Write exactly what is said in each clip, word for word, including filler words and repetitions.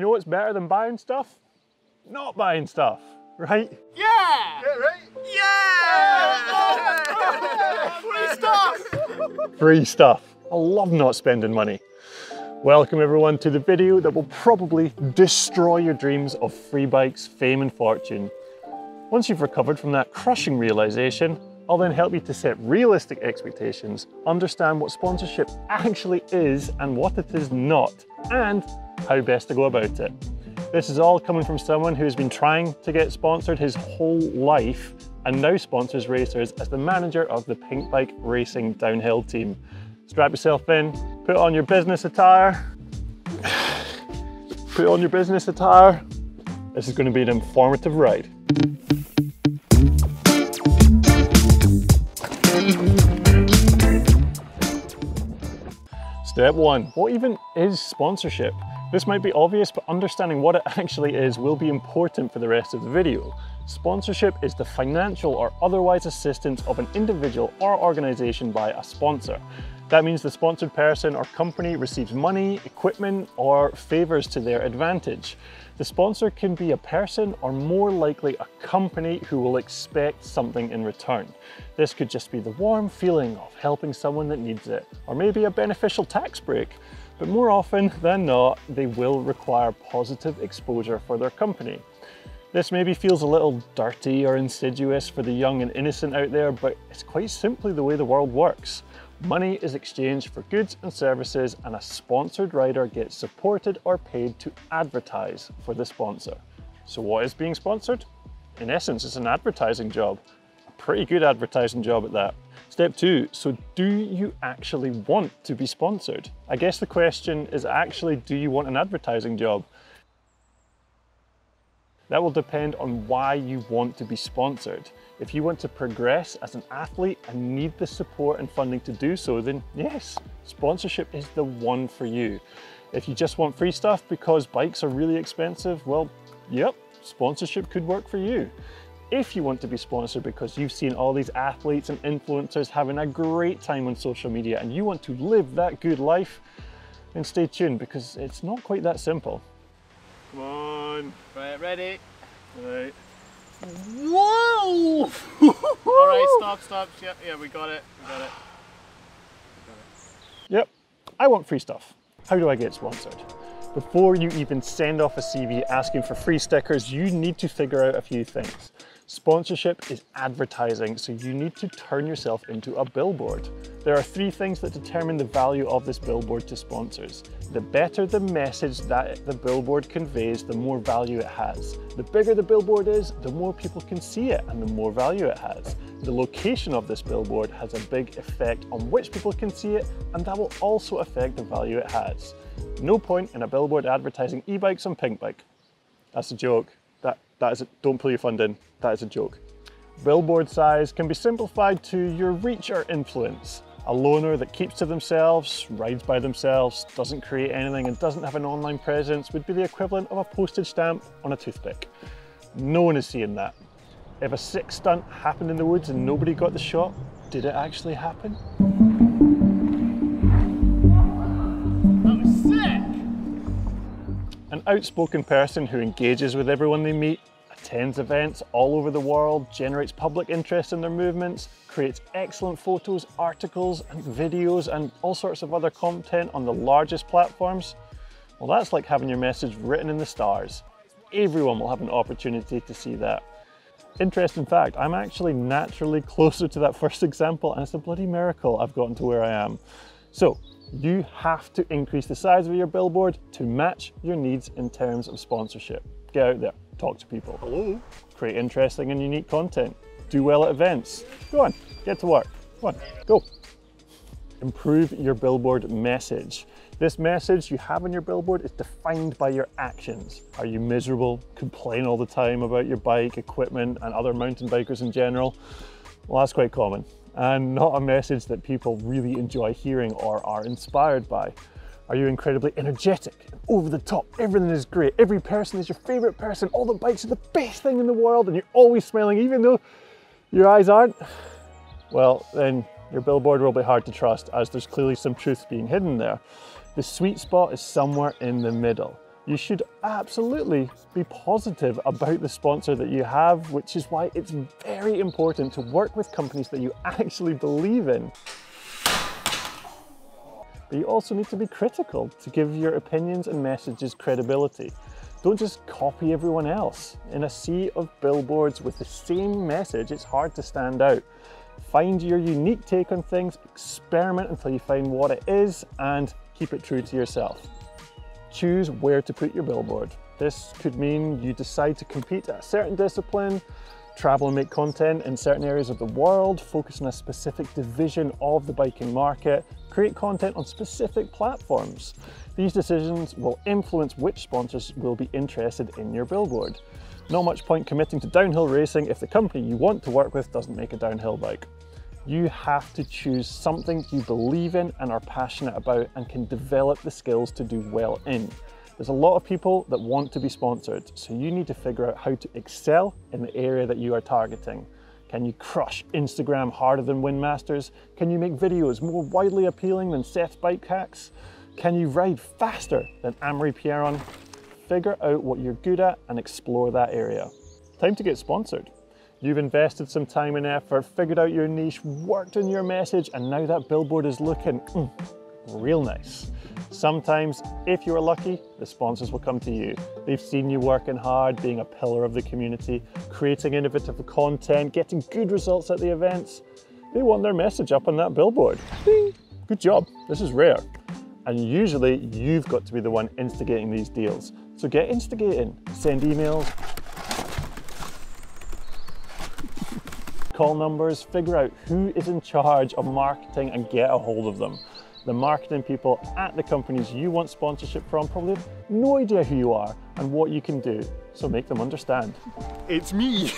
You know what's better than buying stuff? Not buying stuff, right? Yeah! Yeah, right? Yeah! Free stuff! Free stuff. I love not spending money. Welcome everyone to the video that will probably destroy your dreams of free bikes, fame and fortune. Once you've recovered from that crushing realization, I'll then help you to set realistic expectations, understand what sponsorship actually is and what it is not, and how best to go about it. This is all coming from someone who has been trying to get sponsored his whole life and now sponsors racers as the manager of the Pink Bike Racing Downhill team. Strap yourself in, put on your business attire, put on your business attire. This is going to be an informative ride. Step one, what even is sponsorship? This might be obvious, but understanding what it actually is will be important for the rest of the video. Sponsorship is the financial or otherwise assistance of an individual or organization by a sponsor. That means the sponsored person or company receives money, equipment, or favors to their advantage. The sponsor can be a person or more likely a company who will expect something in return. This could just be the warm feeling of helping someone that needs it, or maybe a beneficial tax break. But more often than not, they will require positive exposure for their company. This maybe feels a little dirty or insidious for the young and innocent out there, but it's quite simply the way the world works. Money is exchanged for goods and services, and a sponsored rider gets supported or paid to advertise for the sponsor. So what is being sponsored? In essence, it's an advertising job. A pretty good advertising job at that. Step two, so do you actually want to be sponsored? I guess the question is actually, do you want an advertising job? That will depend on why you want to be sponsored. If you want to progress as an athlete and need the support and funding to do so, then yes, sponsorship is the one for you. If you just want free stuff because bikes are really expensive, well, yep, sponsorship could work for you. If you want to be sponsored because you've seen all these athletes and influencers having a great time on social media and you want to live that good life, then stay tuned because it's not quite that simple. Come on. Right, ready? Right. Whoa! Alright, stop, stop. Yeah, yeah, we got it. We got it. We got it. Yep. I want free stuff. How do I get sponsored? Before you even send off a C V asking for free stickers, you need to figure out a few things. Sponsorship is advertising, so you need to turn yourself into a billboard. There are three things that determine the value of this billboard to sponsors. The better the message that the billboard conveys, the more value it has. The bigger the billboard is, the more people can see it and the more value it has. The location of this billboard has a big effect on which people can see it, and that will also affect the value it has. No point in a billboard advertising e-bikes on Pinkbike. That's a joke. That, that is a, don't pull your fund in. That is a joke. Billboard size can be simplified to your reach or influence. A loner that keeps to themselves, rides by themselves, doesn't create anything and doesn't have an online presence would be the equivalent of a postage stamp on a toothpick. No one is seeing that. If a sick stunt happened in the woods and nobody got the shot, did it actually happen? That was sick! An outspoken person who engages with everyone they meet, attends events all over the world, generates public interest in their movements, creates excellent photos, articles and videos and all sorts of other content on the largest platforms. Well, that's like having your message written in the stars. Everyone will have an opportunity to see that. Interesting fact, I'm actually naturally closer to that first example and it's a bloody miracle I've gotten to where I am. So you have to increase the size of your billboard to match your needs in terms of sponsorship. Get out there. Talk to people. Hello. Create interesting and unique content. Do well at events. Go on, get to work. Go on, go. Improve your billboard message. This message you have on your billboard is defined by your actions. Are you miserable? Complain all the time about your bike, equipment, and other mountain bikers in general? Well, that's quite common and not a message that people really enjoy hearing or are inspired by. Are you incredibly energetic, over the top, everything is great, every person is your favorite person, all the bikes are the best thing in the world and you're always smiling even though your eyes aren't? Well, then your billboard will be hard to trust as there's clearly some truth being hidden there. The sweet spot is somewhere in the middle. You should absolutely be positive about the sponsor that you have, which is why it's very important to work with companies that you actually believe in. But you also need to be critical to give your opinions and messages credibility. Don't just copy everyone else. In a sea of billboards with the same message, it's hard to stand out. Find your unique take on things, experiment until you find what it is, and keep it true to yourself. Choose where to put your billboard. This could mean you decide to compete at a certain discipline, travel and make content in certain areas of the world, focus on a specific division of the biking market, create content on specific platforms. These decisions will influence which sponsors will be interested in your billboard. Not much point committing to downhill racing if the company you want to work with doesn't make a downhill bike. You have to choose something you believe in and are passionate about and can develop the skills to do well in. There's a lot of people that want to be sponsored, so you need to figure out how to excel in the area that you are targeting. Can you crush Instagram harder than Windmasters? Can you make videos more widely appealing than Seth's Bike Hacks? Can you ride faster than Amory Pierron? Figure out what you're good at and explore that area. Time to get sponsored. You've invested some time and effort, figured out your niche, worked on your message, and now that billboard is looking mm, real nice. Sometimes, if you are lucky, the sponsors will come to you. They've seen you working hard, being a pillar of the community, creating innovative content, getting good results at the events. They want their message up on that billboard. Ding! Good job, this is rare. And usually you've got to be the one instigating these deals. So get instigating, send emails, call numbers, figure out who is in charge of marketing and get a hold of them. The marketing people at the companies you want sponsorship from probably have no idea who you are and what you can do, so make them understand. It's me!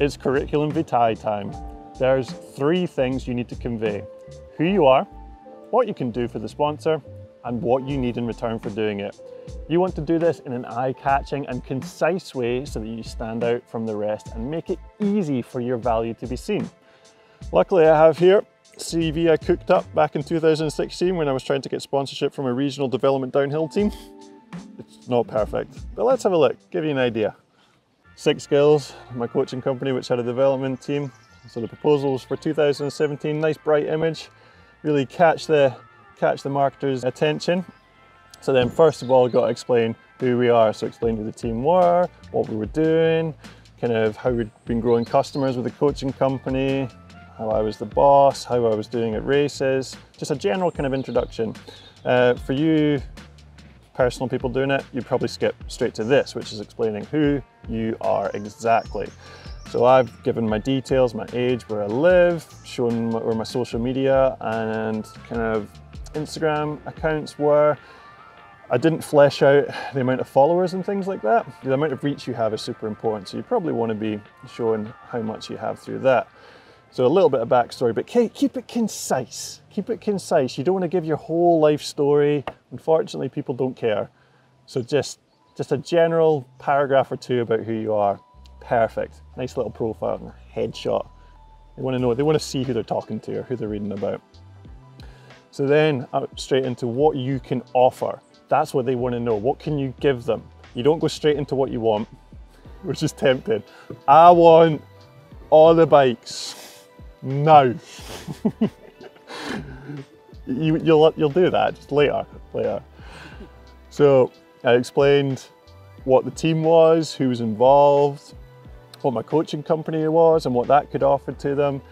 It's curriculum vitae time. There's three things you need to convey: who you are, what you can do for the sponsor, and what you need in return for doing it. You want to do this in an eye-catching and concise way so that you stand out from the rest and make it easy for your value to be seen. Luckily, I have here C V I cooked up back in two thousand sixteen when I was trying to get sponsorship from a regional development downhill team. It's not perfect, but let's have a look, give you an idea. Six skills, my coaching company, which had a development team. So the proposal was for two thousand seventeen, nice bright image, really catch the catch the marketer's attention. So then first of all, got to explain who we are. So explain who the team were, what we were doing, kind of how we'd been growing customers with the coaching company, how I was the boss, how I was doing at races, just a general kind of introduction. Uh, for you personal people doing it, you'd probably skip straight to this, which is explaining who you are exactly. So I've given my details, my age, where I live, shown where my social media and kind of Instagram accounts were. I didn't flesh out the amount of followers and things like that. The amount of reach you have is super important, so you probably want to be showing how much you have through that. So a little bit of backstory, but keep it concise. Keep it concise. You don't want to give your whole life story. Unfortunately, people don't care. So just, just a general paragraph or two about who you are. Perfect. Nice little profile and headshot. They want to know, they want to see who they're talking to or who they're reading about. So then up straight into what you can offer. That's what they want to know. What can you give them? You don't go straight into what you want, which is tempting. I want all the bikes now. you, you'll, you'll do that just later, later. So I explained what the team was, who was involved, what my coaching company was and what that could offer to them.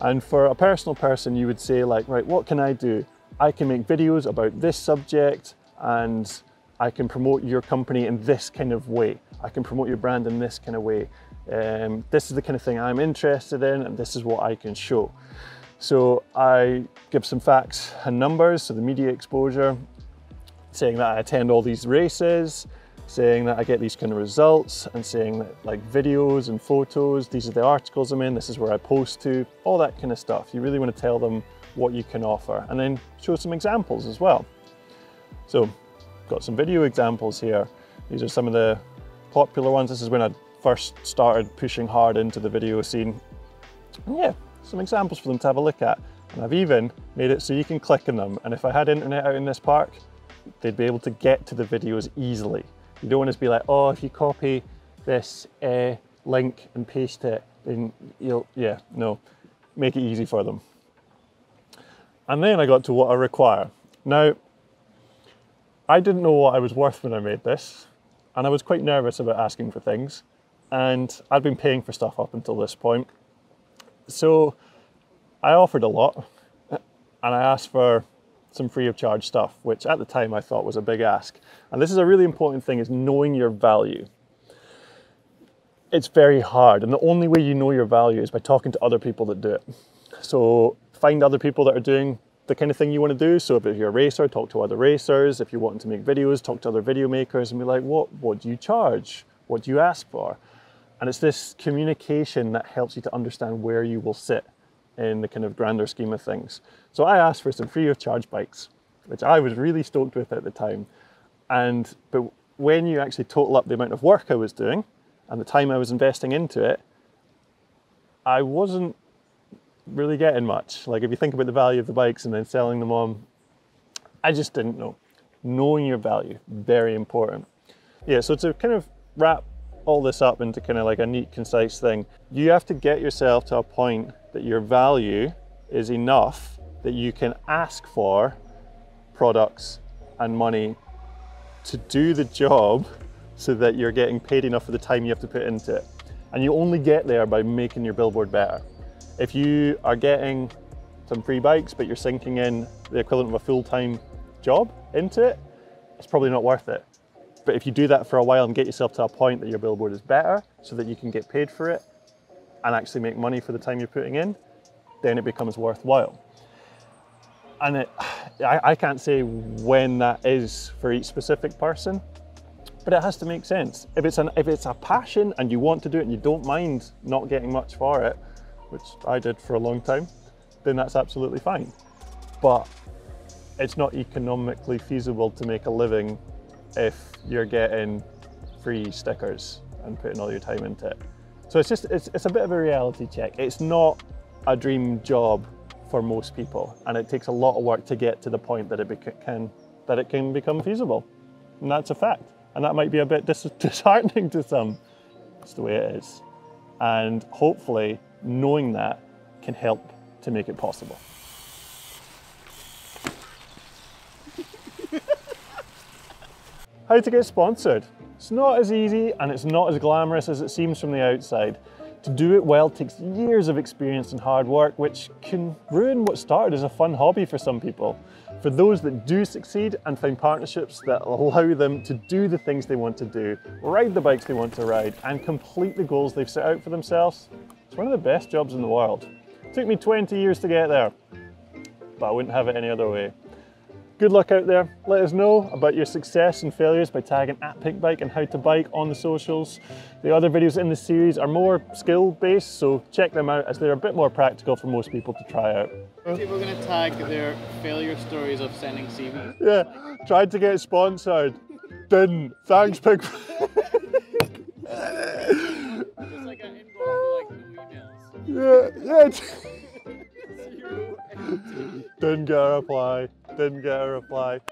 And for a personal person, you would say like, right, what can I do? I can make videos about this subject, and I can promote your company in this kind of way. I can promote your brand in this kind of way. Um, this is the kind of thing I'm interested in, and this is what I can show. So I give some facts and numbers, so the media exposure, saying that I attend all these races, saying that I get these kind of results, and saying that like videos and photos, these are the articles I'm in, this is where I post to, all that kind of stuff. You really want to tell them what you can offer, and then show some examples as well. So, got some video examples here. These are some of the popular ones. This is when I first started pushing hard into the video scene. And yeah, some examples for them to have a look at. And I've even made it so you can click on them. And if I had internet out in this park, they'd be able to get to the videos easily. You don't want to be like, oh, if you copy this uh, link and paste it, then you'll, yeah, no, make it easy for them. And then I got to what I require. Now, I didn't know what I was worth when I made this, and I was quite nervous about asking for things, and I'd been paying for stuff up until this point. So I offered a lot, and I asked for some free of charge stuff, which at the time I thought was a big ask. And this is a really important thing, is knowing your value. It's very hard, and the only way you know your value is by talking to other people that do it. So find other people that are doing the kind of thing you want to do. So if you're a racer, talk to other racers. If you're wanting to make videos, talk to other video makers and be like, what, what do you charge? What do you ask for? And it's this communication that helps you to understand where you will sit in the kind of grander scheme of things. So I asked for some free of charge bikes, which I was really stoked with at the time. And but when you actually total up the amount of work I was doing and the time I was investing into it, I wasn't really getting much. Like if you think about the value of the bikes and then selling them on, I just didn't know. Knowing your value, very important. Yeah, so to kind of wrap all this up into kind of like a neat, concise thing, you have to get yourself to a point that your value is enough that you can ask for products and money to do the job so that you're getting paid enough for the time you have to put into it. And you only get there by making your billboard better. If you are getting some free bikes, but you're sinking in the equivalent of a full-time job into it, it's probably not worth it. But if you do that for a while and get yourself to a point that your billboard is better so that you can get paid for it, and actually make money for the time you're putting in, then it becomes worthwhile. And it, I, I can't say when that is for each specific person, but it has to make sense. If it's, an, if it's a passion and you want to do it and you don't mind not getting much for it, which I did for a long time, then that's absolutely fine. But it's not economically feasible to make a living if you're getting free stickers and putting all your time into it. So it's just, it's, it's a bit of a reality check. It's not a dream job for most people, and it takes a lot of work to get to the point that it can, that it can become feasible. And that's a fact. And that might be a bit dis disheartening to some. It's the way it is. And hopefully knowing that can help to make it possible. How to get sponsored. It's not as easy and it's not as glamorous as it seems from the outside. To do it well takes years of experience and hard work, which can ruin what started as a fun hobby for some people. For those that do succeed and find partnerships that allow them to do the things they want to do, ride the bikes they want to ride, and complete the goals they've set out for themselves, it's one of the best jobs in the world. It took me twenty years to get there, but I wouldn't have it any other way. Good luck out there. Let us know about your success and failures by tagging at Pinkbike and How to Bike on the socials. The other videos in the series are more skill-based, so check them out as they're a bit more practical for most people to try out. People are going to tag their failure stories of sending C Vs. Yeah, tried to get sponsored, didn't. Thanks, Pinkbike. It's like an inbox for like no emails. Yeah, yeah. Didn't get a reply. Didn't get a reply.